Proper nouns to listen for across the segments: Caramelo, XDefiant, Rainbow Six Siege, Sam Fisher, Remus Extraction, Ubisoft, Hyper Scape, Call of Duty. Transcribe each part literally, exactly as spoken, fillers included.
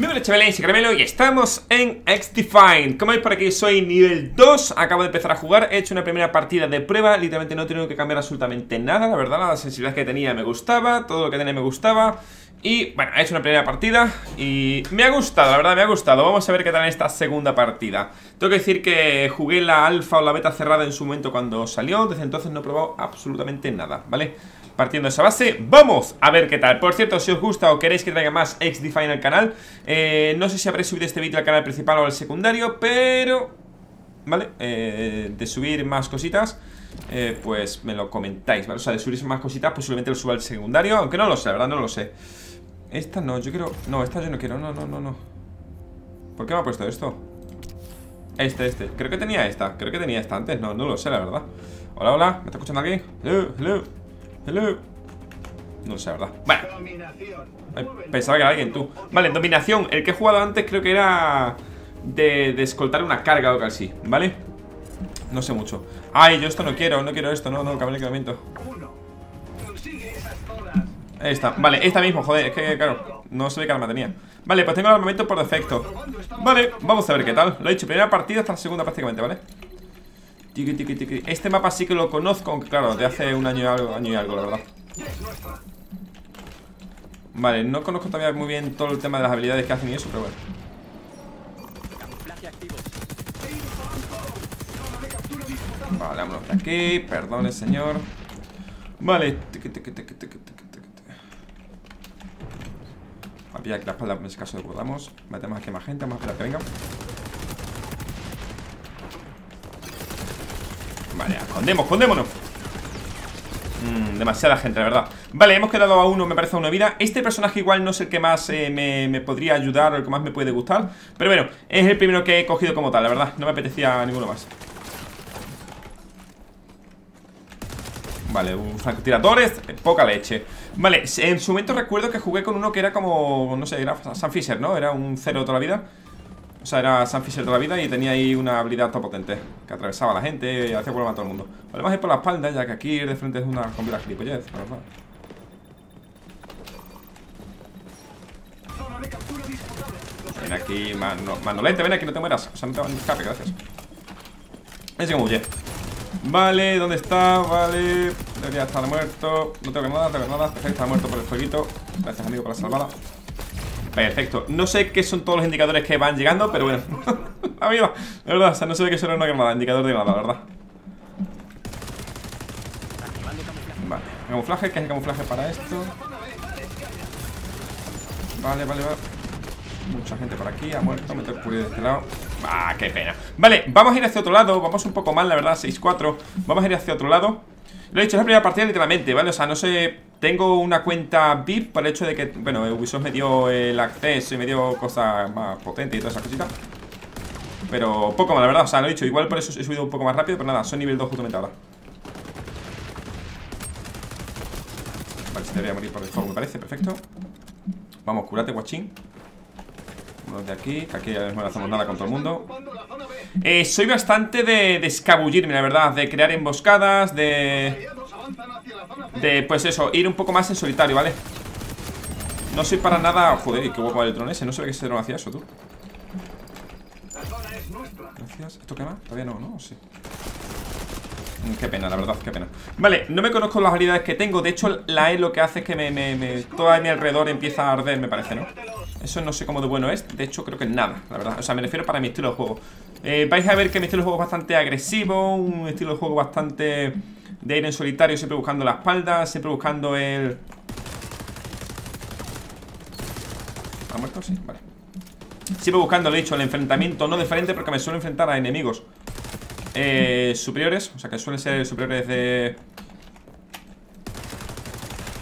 Muy buenas chavales, soy Caramelo y estamos en XDefiant. Como veis por aquí soy nivel dos, acabo de empezar a jugar, he hecho una primera partida de prueba. Literalmente no he tenido que cambiar absolutamente nada, la verdad, la sensibilidad que tenía me gustaba, todo lo que tenía me gustaba. Y bueno, he hecho una primera partida y me ha gustado, la verdad me ha gustado. Vamos a ver qué tal esta segunda partida. Tengo que decir que jugué la alfa o la beta cerrada en su momento cuando salió. Desde entonces no he probado absolutamente nada, ¿vale? Partiendo de esa base, ¡vamos a ver qué tal! Por cierto, si os gusta o queréis que traiga más XDefiant al canal, eh, no sé si habré subido este vídeo al canal principal o al secundario, pero... ¿vale? Eh, de subir más cositas, eh, pues me lo comentáis, ¿vale? O sea, de subir más cositas, posiblemente lo suba al secundario, aunque no lo sé, la verdad, no lo sé. Esta no, yo quiero... No, esta yo no quiero, no, no, no, no. ¿Por qué me ha puesto esto? Este, este, creo que tenía esta, creo que tenía esta antes, no, no lo sé, la verdad. Hola, hola, ¿me está escuchando alguien? Hello, hello, hello. No lo sé, la verdad. Bueno, pensaba que era alguien, tú. Vale, dominación, el que he jugado antes creo que era... De, de escoltar una carga o algo así, ¿vale? No sé mucho. Ay, yo esto no quiero, no quiero esto, no, no, cambia el equipamiento. Esta, vale, esta mismo, joder, es que claro, no sé qué arma tenía. Vale, pues tengo el armamento por defecto. Vale, vamos a ver qué tal. Lo he dicho, primera partida hasta la segunda prácticamente, ¿vale? Tiki, tiki, tiki. Este mapa sí que lo conozco, aunque claro, de hace un año y algo, año y algo, la verdad. Vale, no conozco todavía muy bien todo el tema de las habilidades que hacen y eso, pero bueno. Vale, vámonos de aquí, perdone señor. Vale. Voy a pillar aquí la espalda en ese caso de guardamos. Metemos aquí más gente, vamos a esperar que venga. Vale, escondemos, escondémonos. Mm, demasiada gente, la verdad. Vale, hemos quedado a uno, me parece a una vida. Este personaje igual no es el que más eh, me, me podría ayudar o el que más me puede gustar. Pero bueno, es el primero que he cogido como tal, la verdad. No me apetecía ninguno más. Vale, un francotiradores, poca leche. Vale, en su momento recuerdo que jugué con uno que era como, no sé, era Sam Fisher, ¿no? Era un cero toda la vida. O sea, era Sam Fisher toda la vida y tenía ahí una habilidad tan potente que atravesaba a la gente y hacía problema a todo el mundo. Vale, vamos a ir por la espalda, ya que aquí ir de frente es una completa gilipollez, la verdad. Ven aquí, mano, manolete, ven aquí, no te mueras. O sea, no te van a escape, gracias. Ahí sí que huye. Vale, ¿dónde está? Vale, debería estar muerto. No tengo que nada, no tengo que nada. Perfecto, está muerto por el fueguito. Gracias, amigo, por la salvada. Perfecto. No sé qué son todos los indicadores que van llegando, pero bueno. Amigo, de verdad, o sea, no sé de qué son una granada, indicador de nada, la verdad. Vale, camuflaje, ¿qué es el camuflaje para esto? Vale, vale, vale. Mucha gente por aquí, ha muerto, meto el pulido de este lado. Ah, qué pena. Vale, vamos a ir hacia otro lado, vamos un poco mal, la verdad, seis cuatro. Vamos a ir hacia otro lado. Lo he dicho, es la primera partida literalmente, ¿vale? O sea, no sé, tengo una cuenta V I P por el hecho de que, bueno, Ubisoft me dio el acceso y me dio cosas más potentes y todas esas cositas. Pero poco más, la verdad, o sea, lo he dicho, igual por eso he subido un poco más rápido, pero nada, soy nivel dos justamente ahora. Vale, se debería morir por el fuego, me parece, perfecto. Vamos, curate, guachín. De aquí, que aquí no hacemos nada con todo el mundo. eh, Soy bastante de, de escabullirme, la verdad. De crear emboscadas, de... De, pues eso, ir un poco más en solitario, ¿vale? No soy para nada... Joder, y qué guapo el dron ese, no sé qué ese dron hacía eso, tú. Gracias, ¿esto quema? Todavía no, ¿no? Sí. Qué pena, la verdad, qué pena. Vale, no me conozco las habilidades que tengo. De hecho, la E lo que hace es que me, me, me, todo a mi alrededor empieza a arder, me parece, ¿no? Eso no sé cómo de bueno es. De hecho, creo que nada, la verdad. O sea, me refiero para mi estilo de juego. eh, Vais a ver que mi estilo de juego es bastante agresivo. Un estilo de juego bastante de ir en solitario, siempre buscando la espalda, siempre buscando el... ¿Ha muerto? Sí, vale. Siempre buscando, lo he dicho, el enfrentamiento. No de frente, porque me suelo enfrentar a enemigos Eh, superiores, o sea que suelen ser superiores de...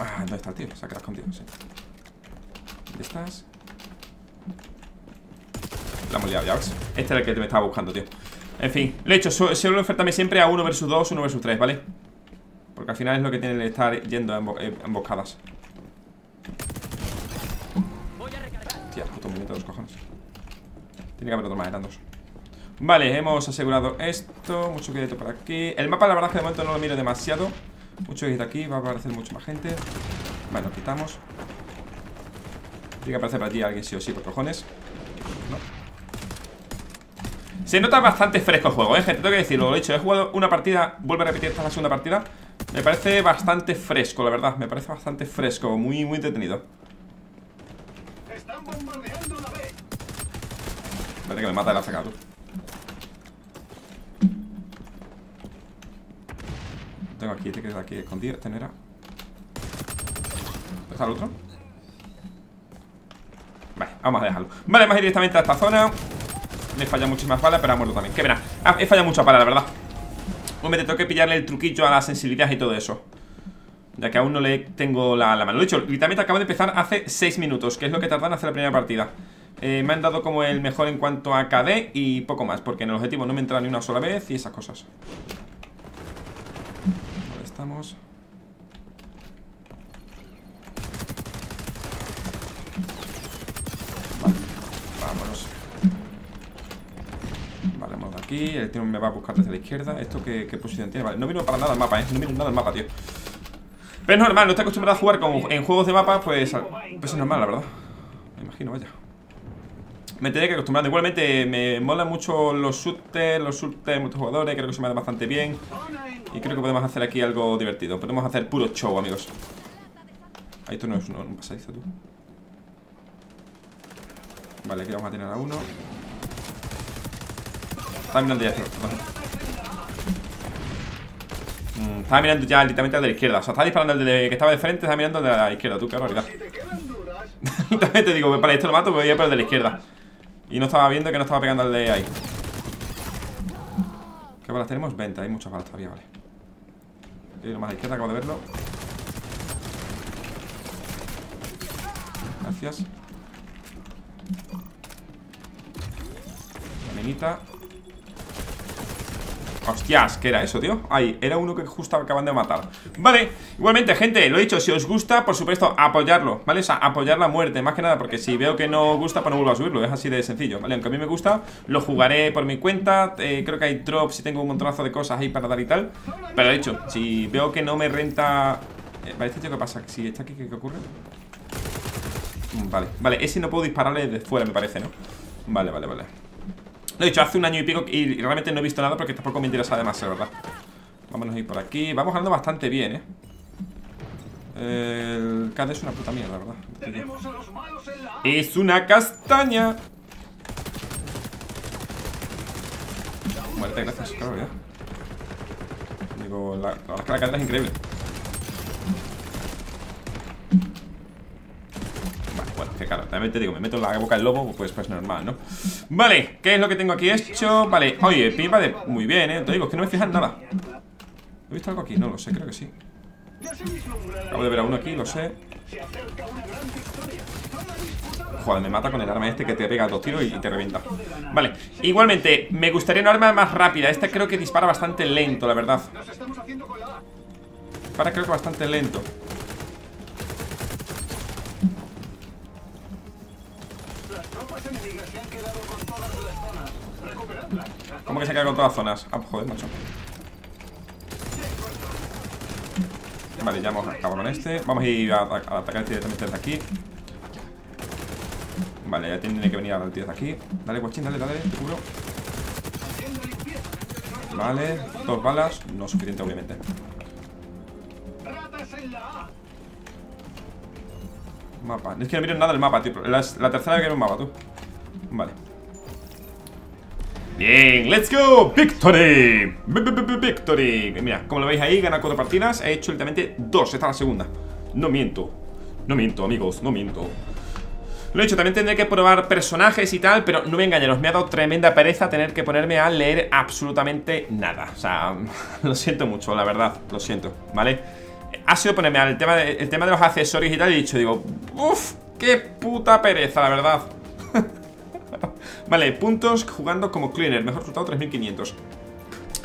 Ah, ¿dónde está el tío? Se ha quedado contigo, sí. ¿Dónde estás? La hemos liado, ya ves. Este era el que te me estaba buscando, tío. En fin, lo he hecho, suelo enfrentarme siempre a uno versus dos, uno versus tres, ¿vale? Porque al final es lo que tiene el estar yendo a emboscadas. Tía, puto muñeco de los cojones. Tiene que haber otro más, eran dos. Vale, hemos asegurado esto. Mucho cuidado por aquí. El mapa, la verdad, que de momento no lo miro demasiado. Mucho cuidado aquí, va a aparecer mucha más gente. Vale, lo quitamos. Tiene que aparecer para ti alguien sí o sí, por cojones. No. Se nota bastante fresco el juego, eh, gente. Tengo que decirlo, lo he dicho. He jugado una partida, vuelvo a repetir, esta es la segunda partida. Me parece bastante fresco, la verdad. Me parece bastante fresco, muy, muy entretenido. Están bombardeando la B. Espérate que me mata el A F K, tú. Tengo aquí, te quedas aquí escondido. Este no era. ¿Está el otro? Vale, vamos a dejarlo. Vale, vamos a ir directamente a esta zona. Me he fallado muchísimas balas, pero ha muerto también. Qué pena. Ah, he fallado muchas balas, la verdad. Hombre, te tengo que pillarle el truquillo a la sensibilidad y todo eso, ya que aún no le tengo la, la mano. Lo he dicho, literalmente acabo de empezar hace seis minutos, que es lo que tardan en hacer la primera partida. eh, Me han dado como el mejor en cuanto a K D y poco más, porque en el objetivo no me entra ni una sola vez y esas cosas. Estamos. Vale, vámonos. Vale, vamos de aquí. El tío me va a buscar desde la izquierda. ¿Esto qué, qué posición tiene? Vale, no miro para nada el mapa, eh. No miro nada el mapa, tío. Pero es normal, no estoy acostumbrado a jugar con, en juegos de mapa, pues, pues es normal, la verdad. Me imagino, vaya. Me tendré que acostumbrar. Igualmente me molan mucho los shooters, los shooters multijugadores. Creo que se me da bastante bien. Y creo que podemos hacer aquí algo divertido. Podemos hacer puro show, amigos. Ahí tú no es un pasadizo, tú. Vale, aquí vamos a tener a uno. Estaba mirando ya, mm, Estaba mirando ya literalmente al de la izquierda. O sea, estaba disparando al de que estaba de frente. Estaba mirando al de la izquierda, tú, qué barbaridad. Literalmente te digo, para esto lo mato, me voy a por el de la izquierda. Y no estaba viendo que no estaba pegando al de ahí. ¿Qué balas tenemos? veinte, hay muchas balas todavía, vale. Y lo más a la izquierda, acabo de verlo. Gracias. La minita. Hostias, ¿qué era eso, tío? Ahí, era uno que justo acaban de matar. Vale, igualmente, gente, lo he dicho, si os gusta, por supuesto, apoyarlo, ¿vale? O sea, apoyar la muerte, más que nada, porque si veo que no os gusta, pues no vuelvo a subirlo, es así de sencillo, ¿vale? Aunque a mí me gusta, lo jugaré por mi cuenta, eh, creo que hay drops y tengo un montonazo de cosas ahí para dar y tal. Pero lo he dicho, si veo que no me renta... Eh, vale, este tío, ¿qué pasa? Si está aquí, ¿qué, qué ocurre? Vale, vale, ese no puedo dispararle desde fuera, me parece, ¿no? Vale, vale, vale. Lo he dicho, hace un año y pico y realmente no he visto nada porque tampoco me interesa demasiado, ¿verdad? Vámonos a ir por aquí. Vamos ganando bastante bien, ¿eh? El K D es una puta mierda, ¿verdad? Tenemos a los malos en la... ¡Es una castaña! Muerte, gracias, claro, ya. Digo, la máscara de K D es increíble. Bueno, que claro, también te digo, me meto en la boca del lobo, pues, pues normal, ¿no? Vale, ¿qué es lo que tengo aquí hecho? Vale, oye, pipa de... Muy bien, ¿eh? Te digo, es que no me fijan nada. ¿He visto algo aquí? No, lo sé, creo que sí. Acabo de ver a uno aquí, lo sé. Joder, me mata con el arma este que te pega dos tiros y te revienta. Vale, igualmente, me gustaría una arma más rápida. Esta creo que dispara bastante lento, la verdad. Dispara creo que bastante lento. ¿Cómo que se queda con todas las zonas? Ah, joder, macho. Vale, ya hemos acabado con este. Vamos a ir a, a, a atacar directamente desde aquí. Vale, ya tiene que venir a la tía desde aquí. Dale, guachín, dale, dale, te cubro. Vale, dos balas. No suficiente, obviamente. Mapa. Es que no miro nada del mapa, tío. La, la tercera vez que veo un mapa, tú. Vale. Bien, let's go, victory. Victory. Mira, como lo veis ahí, gana cuatro partidas. He hecho literalmente dos, esta es la segunda. No miento, no miento, amigos, no miento. Lo he hecho, también tendré que probar personajes y tal, pero no me engañaros, me ha dado tremenda pereza tener que ponerme a leer absolutamente nada. O sea, lo siento mucho, la verdad, lo siento, ¿vale? Ha sido ponerme al tema de, el tema de los accesorios y tal, y he dicho, digo, uff, qué puta pereza, la verdad. Vale, puntos jugando como cleaner. Mejor resultado, tres mil quinientos.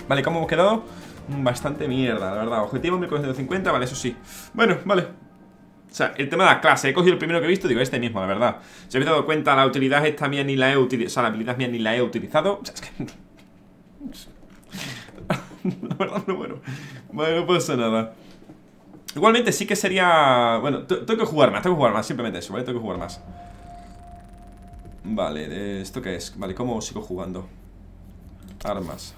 Vale, ¿cómo hemos quedado? Bastante mierda, la verdad. Objetivo, mil cuatrocientos cincuenta, vale, eso sí. Bueno, vale. O sea, el tema de la clase. He cogido el primero que he visto, digo, este mismo, la verdad. Si habéis dado cuenta, la utilidad esta mía ni la he utilizado. O sea, la habilidad mía ni la he utilizado. O sea, es que... la verdad, no, bueno. Bueno, no pasa nada. Igualmente sí que sería... Bueno, tengo que jugar más, tengo que jugar más. Simplemente eso, ¿vale? Tengo que jugar más. Vale, ¿esto qué es? Vale, ¿cómo sigo jugando? Armas.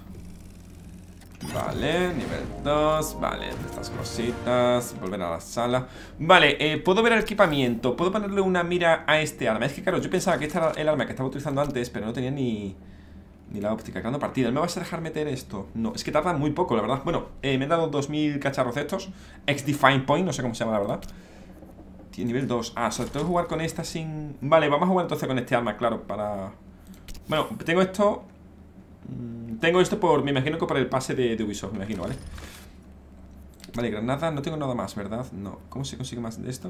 Vale, nivel dos. Vale, estas cositas. Volver a la sala. Vale, eh, puedo ver el equipamiento. Puedo ponerle una mira a este arma. Es que claro, yo pensaba que este era el arma que estaba utilizando antes, pero no tenía ni, ni la óptica. Creando partida. ¿Me vas a dejar meter esto? No, es que tarda muy poco, la verdad. Bueno, eh, me han dado dos mil cacharros estos. XDefiant Point, no sé cómo se llama, la verdad. Nivel dos. Ah, o sea, tengo que jugar con esta sin... Vale, vamos a jugar entonces con este arma, claro, para... Bueno, tengo esto... Tengo esto por... Me imagino que por el pase de, de Ubisoft, me imagino, ¿vale? Vale, granada. No tengo nada más, ¿verdad? No. ¿Cómo se consigue más de esto?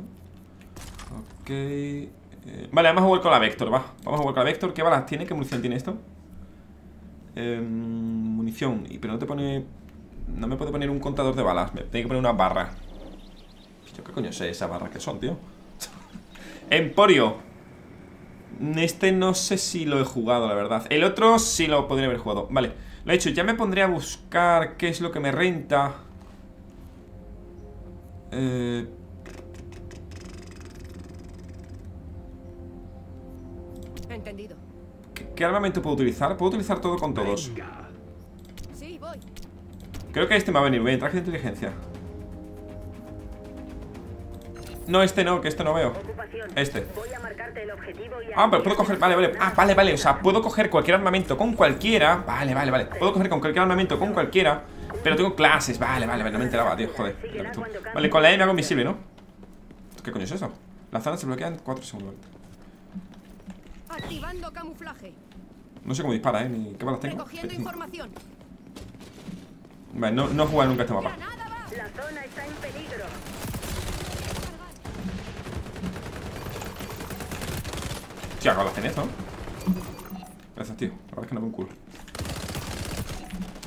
Ok... Eh, vale, vamos a jugar con la Vector, va. Vamos a jugar con la Vector. ¿Qué balas tiene? ¿Qué munición tiene esto? Eh, munición. Pero no te pone... No me puede poner un contador de balas. Me tiene que poner una barra. Yo qué coño sé esas barras que son, tío. Emporio. Este no sé si lo he jugado, la verdad. El otro sí lo podría haber jugado. Vale, lo he hecho. Ya me pondré a buscar qué es lo que me renta. Eh... Entendido. ¿Qué, ¿Qué armamento puedo utilizar? Puedo utilizar todo con todos. Sí, voy. Creo que este me va a venir bien. Traje de inteligencia. No, este no, que este no veo. Este. Ah, pero puedo coger... Vale, vale. Ah, vale, vale. O sea, puedo coger cualquier armamento con cualquiera. Vale, vale, vale. Puedo coger con cualquier armamento con cualquiera. Pero tengo clases. Vale, vale, vale. No me enteraba, tío. Joder. Vale, con la E me hago invisible, ¿no? ¿Qué coño es eso? Las zonas se bloquean cuatro segundos. Activando camuflaje. No sé cómo dispara, ¿eh? Ni qué balas tengo. Vale, no, no he jugado nunca este mapa. La zona está en peligro. Tío, acabas de hacer esto, ¿no? Gracias, tío. La verdad es que no veo un culo.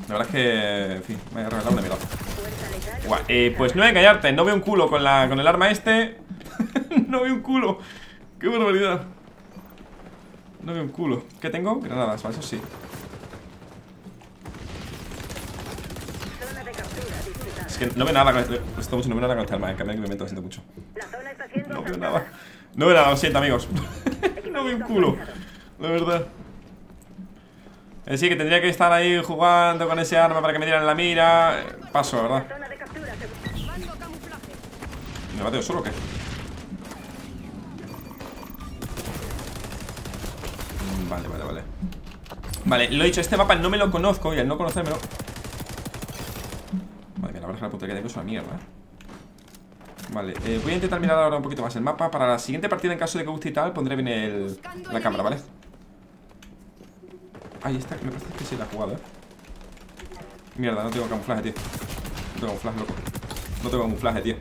La verdad es que... En fin, me he regalado una mirada. Guau, eh, pues no voy a engañarte. No veo un culo con, la, con el arma este. No veo un culo. Qué barbaridad. No veo un culo. ¿Qué tengo? Granadas, vale, eso sí. Es que no veo nada con este... Estamos no veo nada con este arma, eh. Cambiar que me meto, lo siento mucho. No veo nada. No veo nada, lo siento, amigos. No veo un culo, la verdad. Es decir, que tendría que estar ahí jugando con ese arma para que me dieran la mira. Paso, la verdad. ¿Me bateo solo o qué? Vale, vale, vale. Vale, lo he dicho, este mapa no me lo conozco y al no conocérmelo. Vale, mira, la verdad es que la puta que tengo es una mierda, ¿eh? Vale, eh, voy a intentar mirar ahora un poquito más el mapa. Para la siguiente partida, en caso de que guste y tal, pondré bien el, la cámara, ¿vale? Ahí está, me parece que sí la he jugado, ¿eh? Mierda, no tengo camuflaje, tío. No tengo camuflaje, loco. No tengo camuflaje, tío.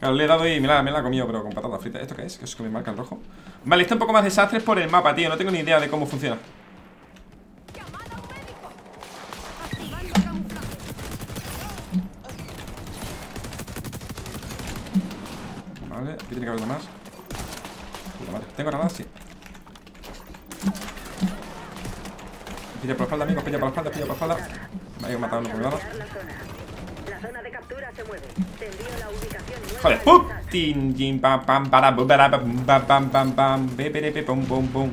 Claro, le he dado y me la, me la he comido, pero con patatas fritas. ¿Esto qué es? ¿Qué es que me marca el rojo? Vale, está un poco más desastre por el mapa, tío. No tengo ni idea de cómo funciona. Vale, aquí tiene que haber una más. Puta madre. ¿Tengo granadas? Sí. Pilla por la espalda, amigos. Pilla por la espalda, pilla por la espalda. Me ha ido matando por mi lado. Joder, ¡pum! Tin, jim, pam, pam, para, para, pam, pam, pam, pam, beberepe, pum, pum, pum.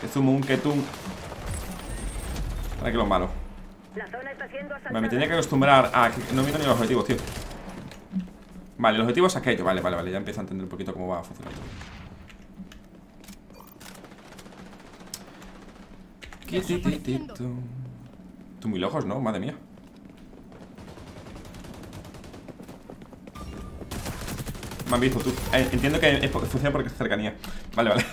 Que zumo un que tum. Ahora que lo malo. Vale, me tenía que acostumbrar a... No miro ni los objetivos, tío. Vale, el objetivo es aquello. Vale, vale, vale. Ya empiezo a entender un poquito cómo va a funcionar todo. Tú muy lejos, ¿no? Madre mía. Me han visto tú. Eh, entiendo que es porque funciona porque es cercanía. Vale, vale.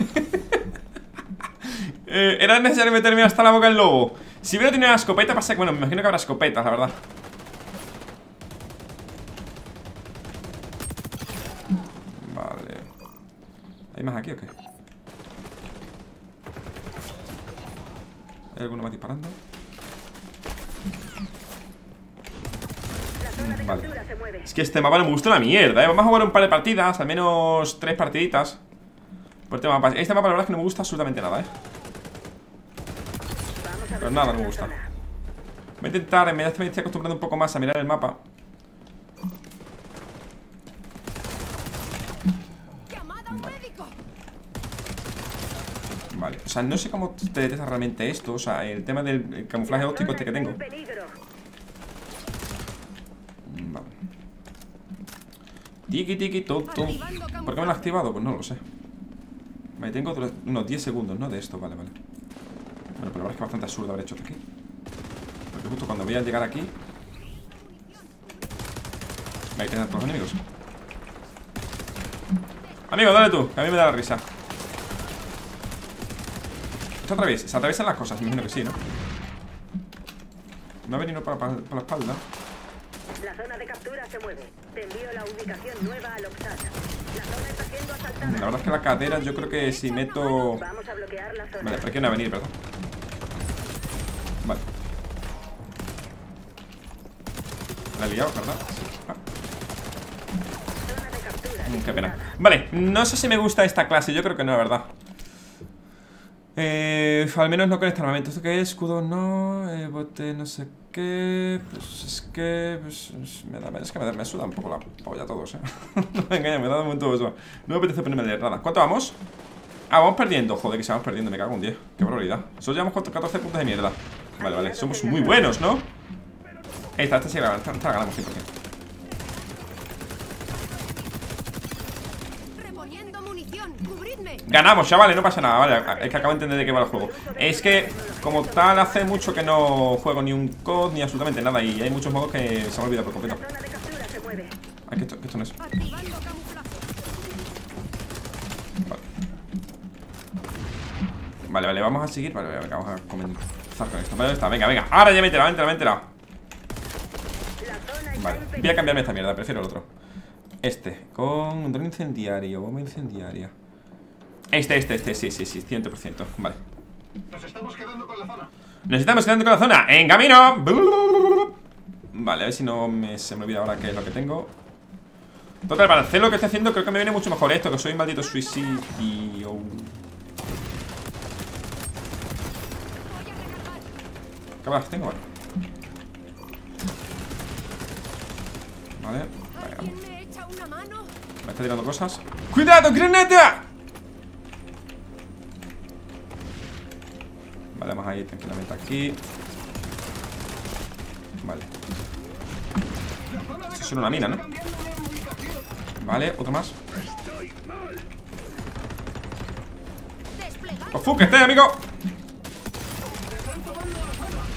eh, Era necesario meterme hasta la boca el lobo. Si hubiera tenido una escopeta, pasa que... Bueno, me imagino que habrá escopetas, la verdad. ¿Hay más aquí o qué? ¿Hay alguno más disparando? Vale. Es que este mapa no me gusta una mierda, ¿eh? Vamos a jugar un par de partidas, al menos tres partiditas. Por este mapa, este mapa la verdad es que no me gusta absolutamente nada, ¿eh? Pero nada, no me gusta. Voy a intentar, en vez de me estoy acostumbrando un poco más a mirar el mapa. Vale, o sea, no sé cómo te detecta realmente esto. O sea, el tema del camuflaje óptico este que tengo. Vale. Tiki, tiki, top, top. ¿Por qué me lo he activado? Pues no lo sé. Vale, tengo otros, unos diez segundos, ¿no? De esto, vale, vale. Bueno, pero la verdad es que es bastante absurdo haber hecho esto aquí. Porque justo cuando voy a llegar aquí... Ahí quedan todos los enemigos. Amigo, dale tú, que a mí me da la risa. Esto otra vez, se atraviesan las cosas, me imagino que sí, ¿no? Me ha venido para, para, para la espalda. La zona de captura se mueve. Te envío la ubicación nueva al Oxana. La zona está siendo asaltada. La verdad es que la cadera, yo creo que si meto... Vamos a bloquear la zona. Vale, por aquí no va a venir, ¿verdad? Vale. La he liado, ¿verdad? Sí. Ah. Qué pena. Vale, no sé si me gusta esta clase. Yo creo que no, la verdad. eh, Al menos no con este armamento. ¿Esto qué es? Escudo no, eh, bote no sé qué. Pues es que... Pues, me da, es que me, da, me suda un poco la polla a todos, eh. No me engañes, me da un montón de eso. No me apetece ponerme de nada. ¿Cuánto vamos? Ah, vamos perdiendo. Joder, que se vamos perdiendo. Me cago en diez. Qué barbaridad. Solo llevamos catorce puntos de mierda. Vale, vale. Somos muy buenos, ¿no? Esta, esta sí la, esta, esta la ganamos cien por ciento. Ganamos, chavales, no pasa nada, vale, es que acabo de entender de qué va el juego. Es que, como tal, hace mucho que no juego ni un C O D, ni absolutamente nada. Y hay muchos modos que se me olvidan por completo. Ah, que esto, que esto no es. Vale. Vale, vale, vamos a seguir. Vale, vale, vamos a comenzar con esto. Vale, está, venga, venga, ahora ya me he enterado, me he enterado, me he enterado. Vale, voy a cambiarme esta mierda, prefiero el otro. Este, con un dron incendiario, bomba incendiaria. Este, este, este, sí, sí, sí, cien por ciento. Vale. Nos estamos quedando con la zona. Nos estamos quedando con la zona. ¡En camino! Vale, a ver si no me, se me olvida ahora qué es lo que tengo. Total, para hacer lo que estoy haciendo, creo que me viene mucho mejor esto, que soy un maldito suicidio. ¿Qué más tengo? Vale. Vale. Vale. Me está tirando cosas. ¡Cuidado, granada! Vale, vamos ahí tranquilamente aquí. Vale. Esto es solo una mina, ¿no? Vale, otro más. ¡Ofúquete, amigo!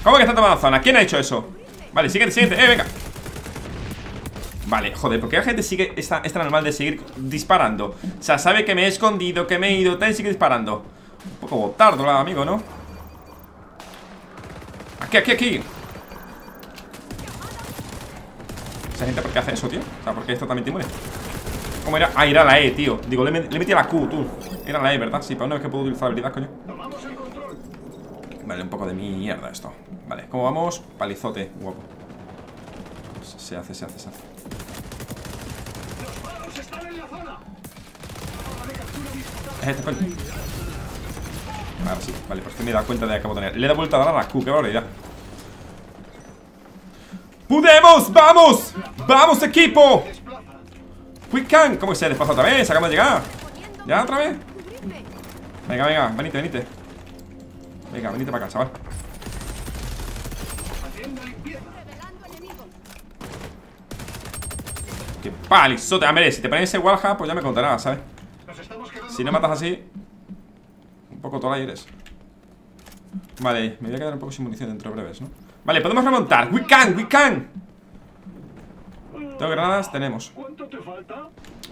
¿Cómo que está tomando la zona? ¿Quién ha hecho eso? Vale, siguiente, siguiente. ¡Eh, venga! Vale, joder, ¿por qué la gente sigue está, está normal de seguir disparando? O sea, sabe que me he escondido, que me he ido, tal, y sigue disparando. Un poco botardo, amigo, ¿no? Aquí, aquí, aquí. Esa gente, ¿por qué hace eso, tío? O sea, ¿por qué esto también te muere? ¿Cómo era? Ah, era la E, tío. Digo, le, le metí a la Q, tú. Era la E, ¿verdad? Sí, para una vez que puedo utilizar habilidad, coño. Vale, un poco de mierda esto. Vale, ¿cómo vamos? Palizote, guapo. Se hace, se hace, se hace. Es este, coño. Ahora sí, vale, por fin me he dado cuenta de que acabo de tener. Le he dado vuelta a dar a la Q, qué barbaridad. ¡Pudemos! ¡Vamos! ¡Vamos, equipo! ¡We can! ¿Cómo que se ha despasado otra vez? Acabamos de llegar. ¿Ya otra vez? Venga, venga, venite, venite. Venga, venite para acá, chaval. ¡Qué palizote! A ver, si te pones ese wallhack, pues ya me contarás, ¿sabes? Si no matas así... Un poco tola eres. Vale, me voy a quedar un poco sin munición dentro de breves, ¿no? Vale, podemos remontar. We can, we can. Tengo granadas, tenemos. Pues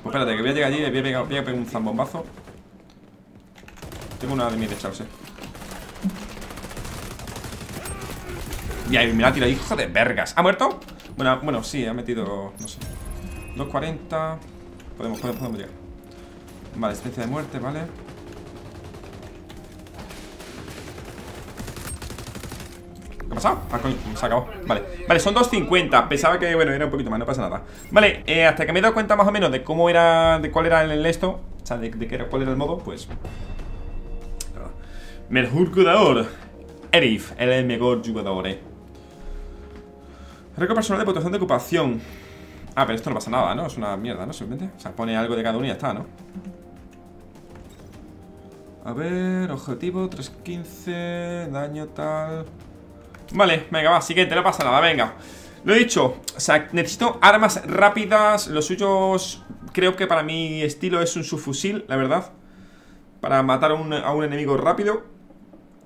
espérate, que voy a llegar allí y voy a pegar, voy a pegar un zambombazo. Tengo una de mi derecha, o sea. Y ahí me la tiro, hijo de vergas. ¿Ha muerto? Bueno, bueno, sí, ha metido, no sé, doscientos cuarenta. Podemos, podemos, podemos llegar. Vale, especie de muerte, vale. ¿Qué ha pasado? Ah, coño, se acabó. Vale, vale, son dos cincuenta. Pensaba que, bueno, era un poquito más, no pasa nada. Vale, eh, hasta que me he dado cuenta más o menos de cómo era, de cuál era el esto. O sea, de, de qué era, cuál era el modo, pues mejor jugador Erif, él es el mejor jugador, eh. Récord personal de votación de ocupación. Ah, pero esto no pasa nada, ¿no? Es una mierda, ¿no? Simplemente, o sea, pone algo de cada uno y ya está, ¿no? A ver, objetivo, trescientos quince, daño tal. Vale, venga, va, siguiente, no pasa nada, venga. Lo he dicho, o sea, necesito armas rápidas. Los suyos, creo que para mi estilo es un subfusil, la verdad. Para matar a un, a un enemigo rápido.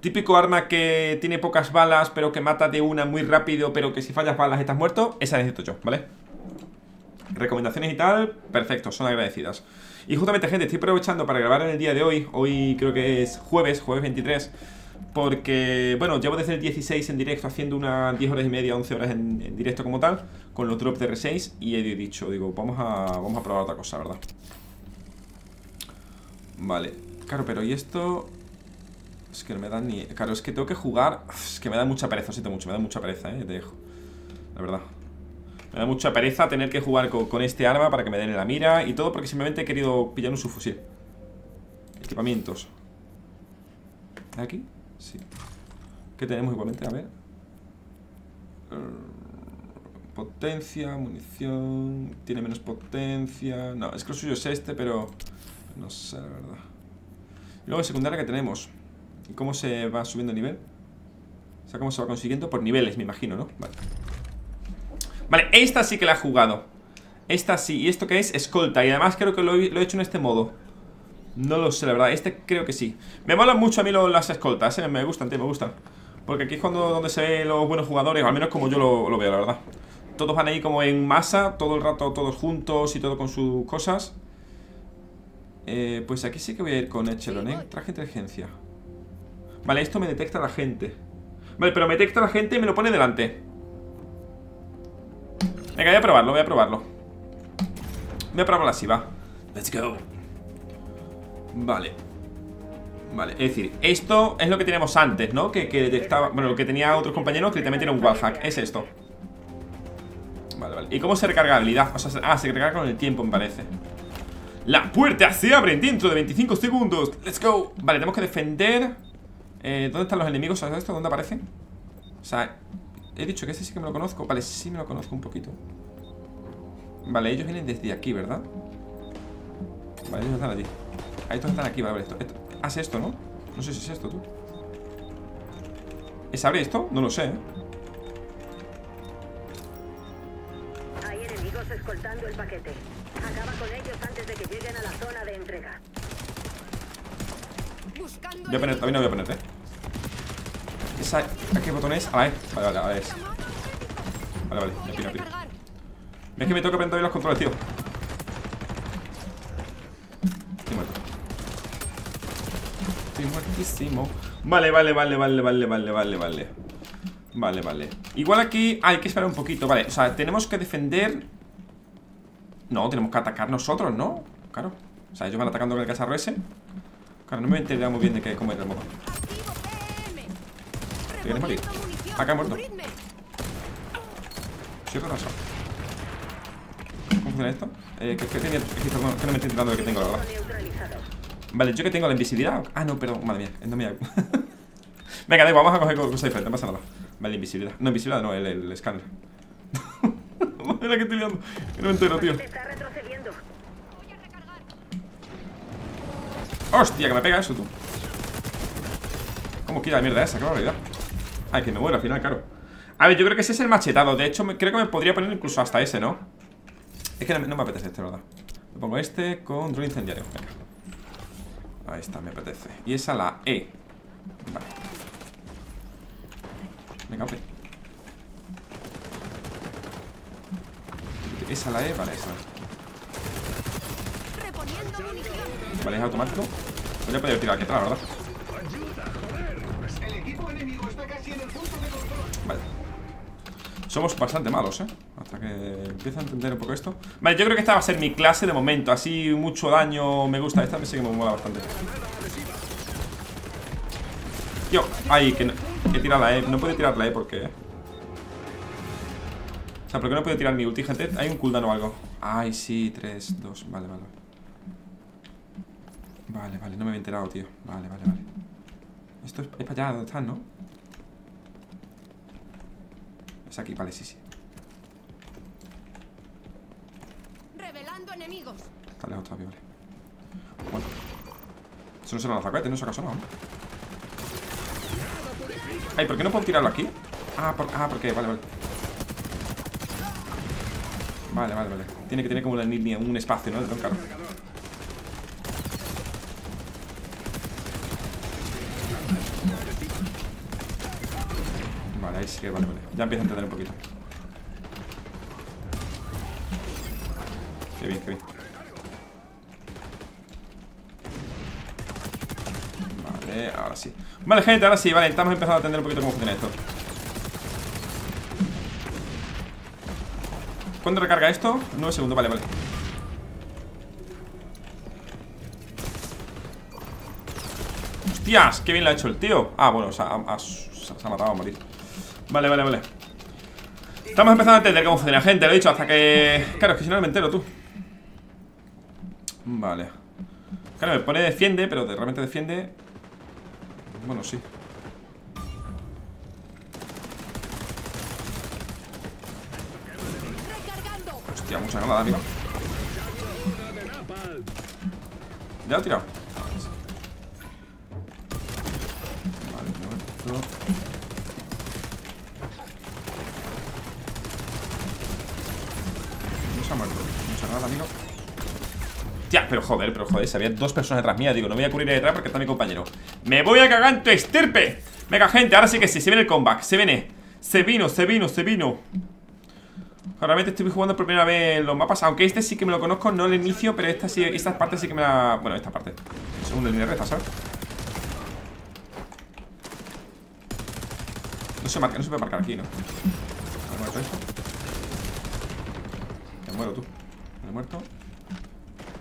Típico arma que tiene pocas balas, pero que mata de una muy rápido, pero que si fallas balas estás muerto. Esa necesito yo, ¿vale? Recomendaciones y tal, perfecto, son agradecidas. Y justamente, gente, estoy aprovechando para grabar en el día de hoy. Hoy creo que es jueves, jueves veintitrés. Porque, bueno, llevo desde el dieciséis en directo haciendo unas diez horas y media, once horas en, en directo como tal, con los drops de R seis. Y he dicho, digo, vamos a, vamos a probar otra cosa, ¿verdad? Vale, claro, pero ¿y esto? Es que no me da ni... Claro, es que tengo que jugar... Es que me da mucha pereza, siento mucho, me da mucha pereza, eh, te dejo. La verdad. Me da mucha pereza tener que jugar con, con este arma para que me den en la mira y todo, porque simplemente he querido pillar un subfusil. Equipamientos. ¿Aquí? Sí. ¿Qué tenemos igualmente? A ver. Potencia, munición. Tiene menos potencia. No, es que lo suyo es este, pero... No sé, la verdad. Y luego secundaria que tenemos. ¿Y cómo se va subiendo el nivel? O sea, ¿cómo se va consiguiendo? Por niveles, me imagino, ¿no? Vale. Vale, esta sí que la he jugado. Esta sí, ¿y esto qué es? Escolta, y además creo que lo he, lo he hecho en este modo. No lo sé, la verdad, este creo que sí. Me molan mucho a mí lo, las escoltas, ¿eh? Me gustan, tío, me gustan. Porque aquí es cuando, donde se ven los buenos jugadores, o al menos como yo lo, lo veo, la verdad. Todos van ahí como en masa, todo el rato, todos juntos y todo con sus cosas. eh, Pues aquí sí que voy a ir con Echelon, ¿eh? Traje inteligencia. Vale, esto me detecta la gente. Vale, pero me detecta la gente y me lo pone delante. Venga, voy a probarlo, voy a probarlo. Voy a probarlo así, va. Let's go. Vale. Vale, es decir, esto es lo que teníamos antes, ¿no? Que, que detectaba, bueno, lo que tenía otros compañeros que también tiene un wallhack, es esto. Vale, vale, ¿y cómo se recarga la habilidad? O sea, se, ah, se recarga con el tiempo, me parece. La puerta se abre dentro de veinticinco segundos. Let's go. Vale, tenemos que defender. eh, ¿Dónde están los enemigos? ¿Sabes esto? ¿Dónde aparecen? O sea... He dicho que este sí que me lo conozco. Vale, sí me lo conozco un poquito. Vale, ellos vienen desde aquí, ¿verdad? Vale, ellos están allí. Ah, estos están aquí, vale, vale, esto, esto. Haz esto, ¿no? No sé si es esto, tú. ¿Es abre esto? No lo sé, ¿eh? Hay enemigos escoltando el paquete. Acaba con ellos antes de que lleguen a la zona de entrega. Buscando. Voy a poner, también no voy a ponerte, ¿eh? ¿Esa, ¿A qué botón es? Ah, eh. Vale, vale, vale. Es. Vale, vale, me piro, me piro. Es que me toca aprender los controles, tío. Estoy muerto. Estoy muertísimo. Vale, vale, vale, vale, vale, vale, vale, vale. Vale, vale. Igual aquí hay que esperar un poquito, vale. O sea, tenemos que defender. No, tenemos que atacar nosotros, ¿no? Claro. O sea, ellos van atacando con el cacharro ese. Claro, no me enteré muy bien de cómo era el modo. ¿Te quieres morir? Acá he muerto. Soy retrasado. ¿Cómo funciona esto? Eh, que, que, que, que, perdón, que no me estoy enterando de que tengo, la verdad. Vale, ¿yo que tengo la invisibilidad? Ah, no, perdón, madre mía, no me hago. Venga, da igual, vamos a coger cosas diferentes, no pasa nada. Vale, invisibilidad. No, invisibilidad no, el, el escáner. Madre mía, que estoy liando. Que no me entero, tío. Hostia, que me pega eso, tú. ¿Cómo quita la mierda esa? ¡Qué barbaridad! Ay, que me muero al final, claro. A ver, yo creo que ese es el machetado. De hecho, me, creo que me podría poner incluso hasta ese, ¿no? Es que no, no me apetece este, ¿verdad? Me pongo este con drone incendiario. Venga. Ahí está, me apetece. Y esa la E. Vale. Venga, ok. Esa la E, vale, esa. Vale, es automático. Podría poder tirar aquí atrás, ¿verdad? Vale. Somos bastante malos, eh. Hasta que empiece a entender un poco esto. Vale, yo creo que esta va a ser mi clase de momento. Así mucho daño me gusta. Esta me sé que me mola bastante. Yo, ay, que no, he tirado la E. No puedo tirar la E porque... O sea, porque no puedo tirar mi ulti, gente. Hay un cooldown o algo. Ay, sí, tres, dos, vale, vale. Vale, vale, no me había enterado, tío. Vale, vale, vale. Esto es, es para allá donde están, ¿no? Es aquí, vale, sí, sí. Revelando enemigos. Está lejos todavía, vale. Bueno. Solo será el azacate, no se ha casado nada. Ay, ¿por qué no puedo tirarlo aquí? Ah, por, ah, porque, vale, vale. Vale, vale, vale. Tiene que tener como un espacio, ¿no? De troncar. Vale, ahí sí que vale, vale. Ya empiezo a entender un poquito. Qué bien, qué bien. Vale, ahora sí. Vale, gente, ahora sí, vale, estamos empezando a entender un poquito cómo funciona esto. ¿Cuándo recarga esto? nueve segundos, vale, vale. ¡Hostias! ¡Qué bien lo ha hecho el tío! Ah, bueno, se ha, ha, se ha matado a morir. Vale, vale, vale. Estamos empezando a entender cómo funciona, gente, lo he dicho, hasta que... Claro, es que si no me entero, tú. Vale. Claro, me pone defiende, pero realmente defiende... Bueno, sí. Ya, mucha granada, amigo. Ya lo he tirado. Vale, no, esto. No se ha muerto. Mucha granada, amigo. Ya, pero joder, pero joder, si había dos personas detrás mía. Digo, no voy a cubrir detrás porque está mi compañero. ¡Me voy a cagar en tu estirpe! Venga, gente, ahora sí que sí, se viene el comeback. Se viene. Se vino, se vino, se vino. Realmente estoy jugando por primera vez los mapas. Aunque este sí que me lo conozco, no el inicio. Pero esta sí, esta parte sí que me la... Bueno, esta parte es una línea recta, ¿sabes? No se marca, no se puede marcar aquí, ¿no? Me muerto esto. Me muero, tú. Me he muerto.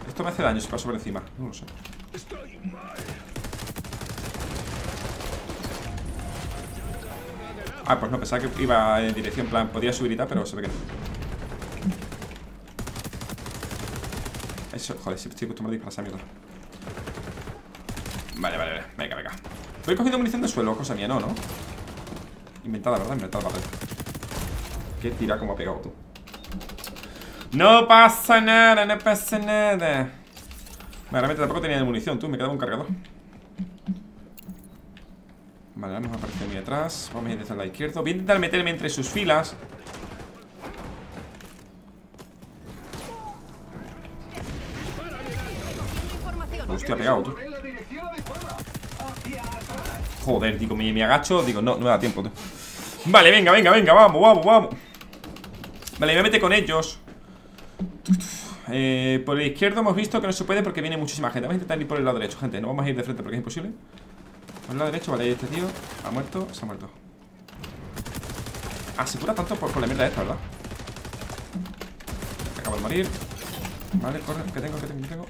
Esto me hace daño si paso por encima. No lo sé. Ah, pues no, pensaba que iba en dirección, en plan, podía subir y tal, pero se ve que no. Eso, joder, estoy acostumbrado a disparar esa mierda. Vale, vale, vale, venga, venga. Voy cogiendo munición de suelo, cosa mía, no, ¿no? Inventada, ¿verdad? Inventada, vale. Qué tira como ha pegado tú. No pasa nada, no pasa nada. Vale, realmente tampoco tenía de munición, tú, me quedaba un cargador. Vale, vamos a aparecer muy atrás. Vamos a ir desde el lado izquierdo. Voy a intentar meterme entre sus filas. Hostia, ha pegado, tú. Joder, digo, me, me agacho. Digo, no, no me da tiempo, tú. Vale, venga, venga, venga, vamos, vamos, vamos. Vale, me voy a meter con ellos. eh, Por el izquierdo hemos visto que no se puede porque viene muchísima gente. Vamos a intentar ir por el lado derecho, gente. No vamos a ir de frente porque es imposible. Por el lado derecho, vale, este tío ha muerto, se ha muerto. Ah, se cura tanto por, por la mierda esta, ¿verdad? Acabo de morir. Vale, corre, que tengo, que tengo, que tengo.